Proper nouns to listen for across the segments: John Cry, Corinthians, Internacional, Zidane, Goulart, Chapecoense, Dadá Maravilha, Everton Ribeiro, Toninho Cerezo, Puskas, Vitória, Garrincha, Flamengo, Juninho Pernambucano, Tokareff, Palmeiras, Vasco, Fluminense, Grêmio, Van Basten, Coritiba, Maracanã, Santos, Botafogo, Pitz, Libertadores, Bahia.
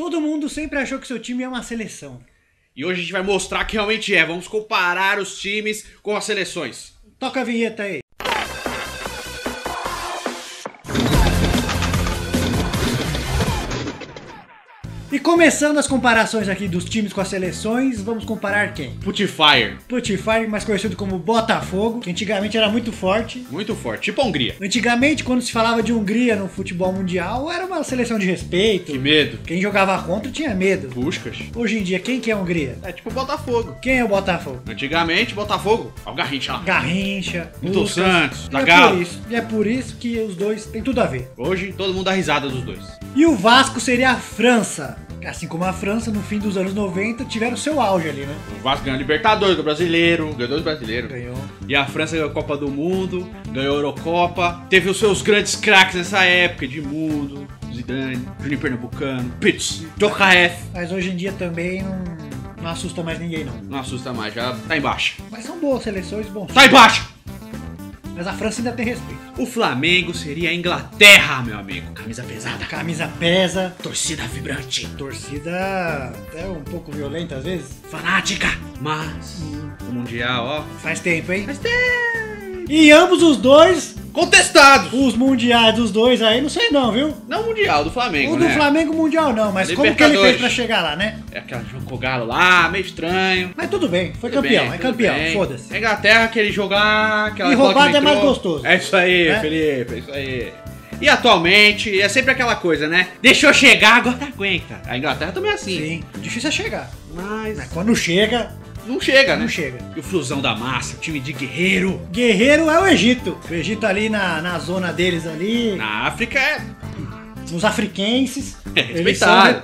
Todo mundo sempre achou que seu time é uma seleção. E hoje a gente vai mostrar que realmente é. Vamos comparar os times com as seleções. Toca a vinheta aí. E começando as comparações aqui dos times com as seleções, vamos comparar quem? Putfire. Putfire, mais conhecido como Botafogo, que antigamente era muito forte. Muito forte, tipo a Hungria. Antigamente, quando se falava de Hungria no futebol mundial, era uma seleção de respeito. Que medo. Quem jogava contra tinha medo. Puskas. Hoje em dia, quem que é a Hungria? É tipo o Botafogo. Quem é o Botafogo? Antigamente, Botafogo. Ó, o Garrincha lá. Garrincha. Muito Santos. E é por isso que os dois têm tudo a ver. Hoje, todo mundo dá risada dos dois. E o Vasco seria a França. Assim como a França, no fim dos anos 90, tiveram seu auge ali, né? O Vasco ganhou Libertadores do Brasileiro, ganhou do Brasileiro. Ganhou. E a França ganhou a Copa do Mundo, ganhou a Eurocopa. Teve os seus grandes craques nessa época, de mundo, Zidane, Juninho Pernambucano, Pitz, Tokareff. Mas hoje em dia também não assusta mais ninguém, não. Não assusta mais, já tá embaixo. Mas são boas seleções, bons. Tá embaixo! Mas a França ainda tem respeito. O Flamengo seria a Inglaterra, meu amigo. Camisa pesada. Camisa pesa. Torcida vibrante. Torcida até um pouco violenta às vezes. Fanática. Mas o Mundial, ó. Faz tempo, hein? Faz tempo. E ambos os dois contestados. Os mundiais dos dois aí, não sei não, viu? Não o Mundial, do Flamengo, né? O do Flamengo mundial não, mas como que ele fez pra chegar lá, né? É aquele jogo com o Galo lá, meio estranho. Mas tudo bem, foi campeão, é campeão, foda-se. É Inglaterra, aquele jogo lá, aquela... E roubado é mais gostoso. É isso aí, né, Felipe, é isso aí. E atualmente, é sempre aquela coisa, né? Deixou chegar, agora aguenta. A Inglaterra também é assim. Sim, difícil é chegar. Mas quando chega... Não chega, né? Não chega. E o Flusão da Massa, o time de Guerreiro. Guerreiro é o Egito. O Egito ali na zona deles ali. Na África é... Os afriquenses. É,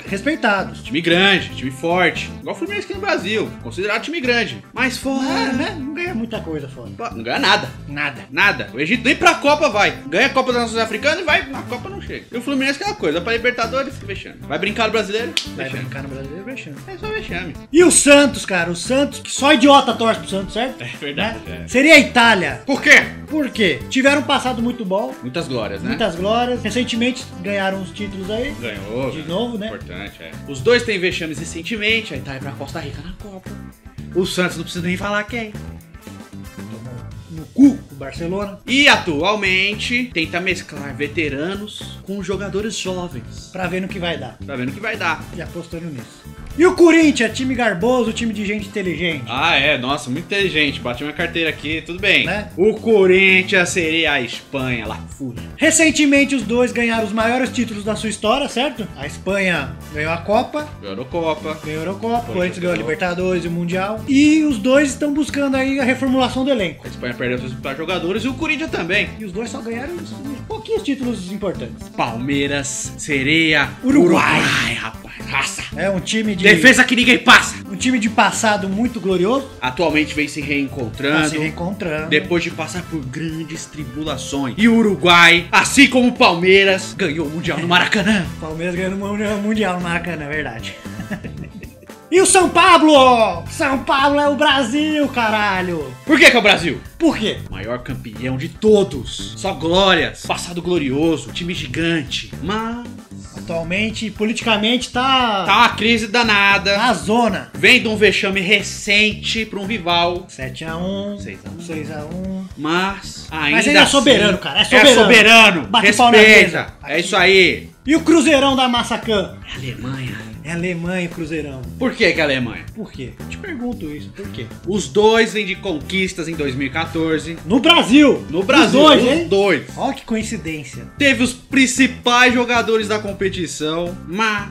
respeitados. Time grande, time forte. Igual o Fluminense aqui no Brasil. Considerado time grande. Mas fora... né? Não ganha muita coisa fora. Não ganha nada. Nada. Nada. O Egito nem pra Copa vai. Ganha a Copa das Nações Africanas e vai. Na Copa não chega. E o Fluminense é aquela coisa. Vai pra Libertadores, que vexame. Vai brincar no Brasileiro? Vai brincar no Brasileiro, vexame. É só vexame. E o Santos, cara. O Santos, que só idiota torce pro Santos, certo? É verdade. Né? É. Seria a Itália. Por quê? Porque tiveram um passado muito bom. Muitas glórias, né? Muitas glórias. Recentemente ganharam uns títulos aí. Ganhou. De novo, né? Importante, é. Os dois têm vexames recentemente. Aí tá aí pra Costa Rica na Copa. O Santos não precisa nem falar quem. No cu, o Barcelona. E atualmente tenta mesclar veteranos com jogadores jovens. Pra ver no que vai dar. Pra ver no que vai dar. E apostando nisso. E o Corinthians, time garboso, time de gente inteligente. Ah, é. Nossa, muito inteligente. Bati minha carteira aqui, tudo bem. Né? O Corinthians seria a Espanha lá. Fúria. Recentemente, os dois ganharam os maiores títulos da sua história, certo? A Espanha ganhou a Copa. Ganhou a Eurocopa. O Corinthians ganhou a Libertadores e o Mundial. E os dois estão buscando aí a reformulação do elenco. A Espanha perdeu os principais jogadores e o Corinthians também. E os dois só ganharam uns pouquinhos títulos importantes. Palmeiras seria Uruguai, rapaz. Raça. É um time de... Defesa que ninguém passa. Um time de passado muito glorioso. Atualmente vem se reencontrando. Depois de passar por grandes tribulações. E o Uruguai, assim como o Palmeiras, ganhou o Mundial no Maracanã. O Palmeiras ganhou o Mundial no Maracanã, é verdade. E o São Paulo? São Paulo é o Brasil, caralho. Por que é o Brasil? Por quê? Maior campeão de todos. Só glórias. Passado glorioso. Time gigante. Mas... atualmente, politicamente, tá uma crise danada. Na zona. Vem de um vexame recente pra um rival. 7 a 1. 6 a 1. Mas... ainda é soberano, assim, cara. É soberano. É soberano. Bate o pau na mesa. É isso aí. E o Cruzeirão da Massacã? É a Alemanha. É Alemanha e Cruzeirão. Por que que é Alemanha? Por quê? Te pergunto isso, por quê? Os dois vêm de conquistas em 2014. No Brasil! No Brasil, os dois. Olha que coincidência. Teve os principais jogadores da competição, mas...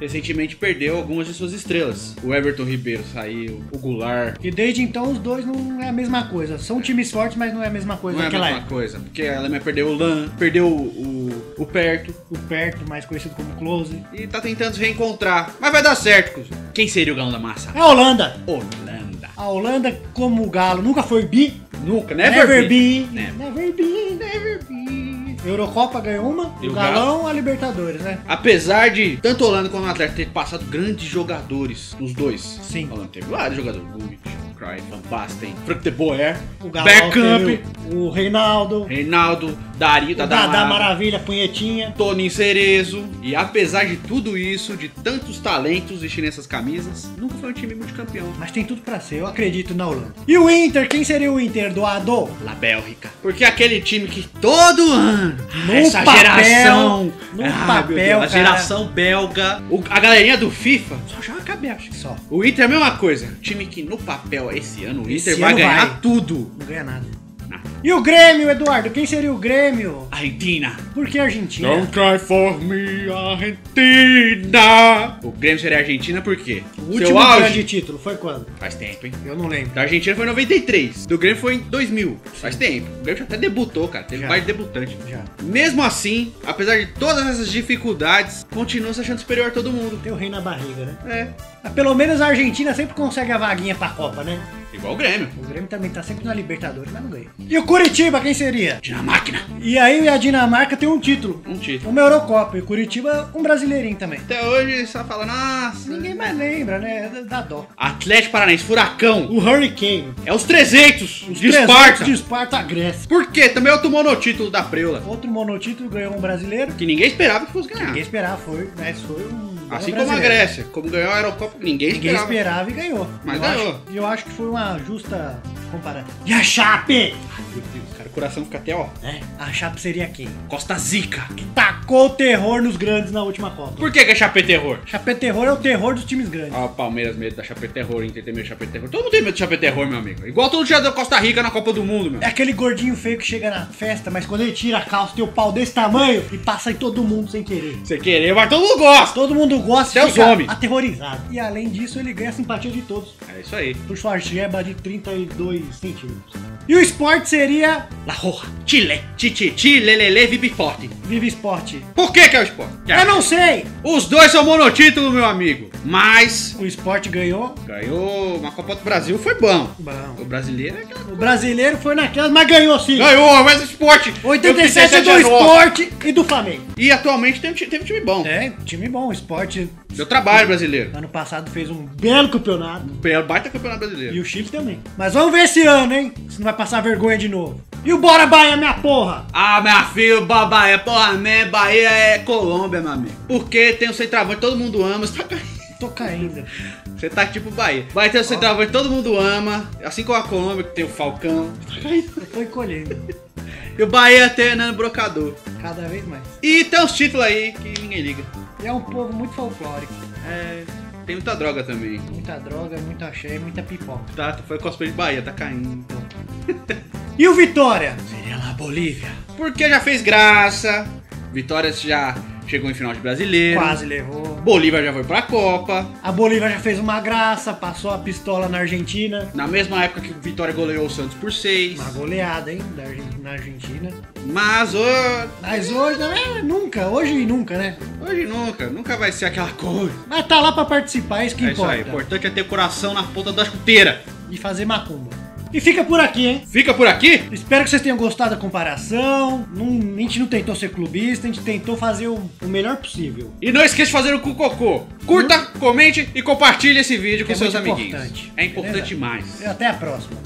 recentemente perdeu algumas de suas estrelas. O Everton Ribeiro saiu, o Goulart. E desde então os dois não é a mesma coisa. São times fortes, mas não é a mesma coisa. Não é a mesma coisa. Porque a Alemanha perdeu o Lan, perdeu o Perto. O Perto, mais conhecido como Close. E tá tentando se reencontrar. Mas vai dar certo, Cus. Quem seria o Galo da Massa? É a Holanda. Holanda. A Holanda, como o Galo, nunca foi bi. Nunca, never bi. Eurocopa ganhou uma, e o Galão a Libertadores, né? Apesar de tanto a Holanda quanto o Atlético ter passado grandes jogadores nos dois. Sim. A Holanda teve vários jogadores. Goody, John Cry, Van Basten, Frank de Boer, o Beckham, o Reinaldo, Dario, Dadá Maravilha, Punhetinha, Toninho Cerezo. E apesar de tudo isso, de tantos talentos vestir nessas camisas, nunca foi um time multicampeão. Mas tem tudo pra ser, eu acredito na Holanda. E o Inter, quem seria o Inter do Ado? La Bélgica. Porque aquele time que todo ano, no essa papel, geração, no papel, Deus, a geração belga, a galerinha do FIFA, só joga com a Bélgica só. O Inter é a mesma coisa, time que no papel esse ano, o Inter vai ganhar tudo. Não ganha nada. E o Grêmio, Eduardo? Quem seria o Grêmio? Argentina. Por que Argentina? Don't cry for me, Argentina. O Grêmio seria Argentina por quê? O último grande título foi quando? Faz tempo, hein? Eu não lembro. Da Argentina foi em 93. Do Grêmio foi em 2000. Sim. Faz tempo. O Grêmio já até debutou, cara. Teve mais de debutante. Já. Mesmo assim, apesar de todas essas dificuldades, continua se achando superior a todo mundo. Tem o rei na barriga, né? É. Pelo menos a Argentina sempre consegue a vaguinha pra Copa, né? Igual o Grêmio. O Grêmio também tá sempre na Libertadores, mas não ganha. E o Coritiba, quem seria? Dinamarca. E aí a Dinamarca tem um título. Um título. Uma Eurocopa. E o Coritiba, um brasileirinho também. Até hoje só fala, nossa... Ninguém mais lembra, né? Dá dó. Atlético Paranaense, Furacão. O Hurricane. É os 300 de Esparta. De Esparta, Grécia. Por quê? Também outro monotítulo da Preula. Outro monotítulo, ganhou um brasileiro. Que ninguém esperava que fosse ganhar. Ninguém esperava, foi. Mas foi um... Assim como a Grécia, como ganhou a Eurocopa, ninguém esperava e ganhou. Mas ganhou. E eu acho que foi uma justa comparação. E a Chape? Ai, meu Deus, cara, o coração fica até ó. É, a Chape seria quem? Costa Zica. Que tacou o terror nos grandes na última Copa. Por que a Chape é terror? Chape terror é o terror dos times grandes. Ah, o Palmeiras medo da Chape terror, Inter tem medo da Chape terror. Todo mundo tem medo de Chape terror, meu amigo. Igual todo dia da Costa Rica na Copa do Mundo, meu. É aquele gordinho feio que chega na festa, mas quando ele tira a calça tem o pau desse tamanho e passa em todo mundo sem querer. Sem querer, mas todo mundo gosta. Todo mundo gosta de ficar aterrorizado. E além disso, ele ganha a simpatia de todos. É isso aí. Por sua jeba de 32 centímetros. E o esporte seria... La Roja. Chile. Titi, lelele, vive esporte. Vive esporte. Por que que é o esporte? Eu não sei. Os dois são monotítulo, meu amigo. Mas... O esporte ganhou. Ganhou uma Copa do Brasil. Foi bom. Bom. O brasileiro é aquela... O brasileiro foi naquela, mas ganhou sim. Ganhou, mas o esporte... 87 é do esporte e do Flamengo. E atualmente teve um time bom. É, time bom. O esporte... Deu trabalho brasileiro. Ano passado fez um belo campeonato. Um baita campeonato brasileiro. E o Chile também. Mas vamos ver esse ano, hein? Se não vai passar vergonha de novo. E o Bora Bahia, minha porra? Ah, minha filha, Bora Bahia, porra, né? Bahia é Colômbia, meu amigo. Porque tem o centroavante, todo mundo ama. Você tá caindo. Tô caindo. Você tá tipo Bahia. Vai ter o centroavante, todo mundo ama. Assim como a Colômbia, que tem o Falcão. Você tá caindo. Eu tô encolhendo. E o Bahia tem o Hernando Brocador. Cada vez mais. E tem uns títulos aí que ninguém liga. E é um povo muito folclórico. É, tem muita droga também. Muita droga, muita axé, muita pipoca. Tá, foi cosplay de Bahia, tá caindo. E o Vitória? Seria lá Bolívia. Porque já fez graça. Vitória já chegou em final de brasileiro. Quase levou. Bolívia já foi pra Copa. A Bolívia já fez uma graça, passou a pistola na Argentina. Na mesma época que o Vitória goleou o Santos por 6. Uma goleada, hein, na Argentina. Mas hoje... nunca. Hoje e nunca, né? Hoje e nunca. Nunca vai ser aquela coisa. Mas tá lá pra participar, isso que importa. É isso aí. O importante é ter o coração na ponta da chuteira. E fazer macumba. E fica por aqui, hein? Fica por aqui? Espero que vocês tenham gostado da comparação. A gente não tentou ser clubista, a gente tentou fazer o melhor possível. E não esqueça de fazer o cocô. Curta, comente e compartilhe esse vídeo com seus amiguinhos. É importante. É importante demais. Até a próxima.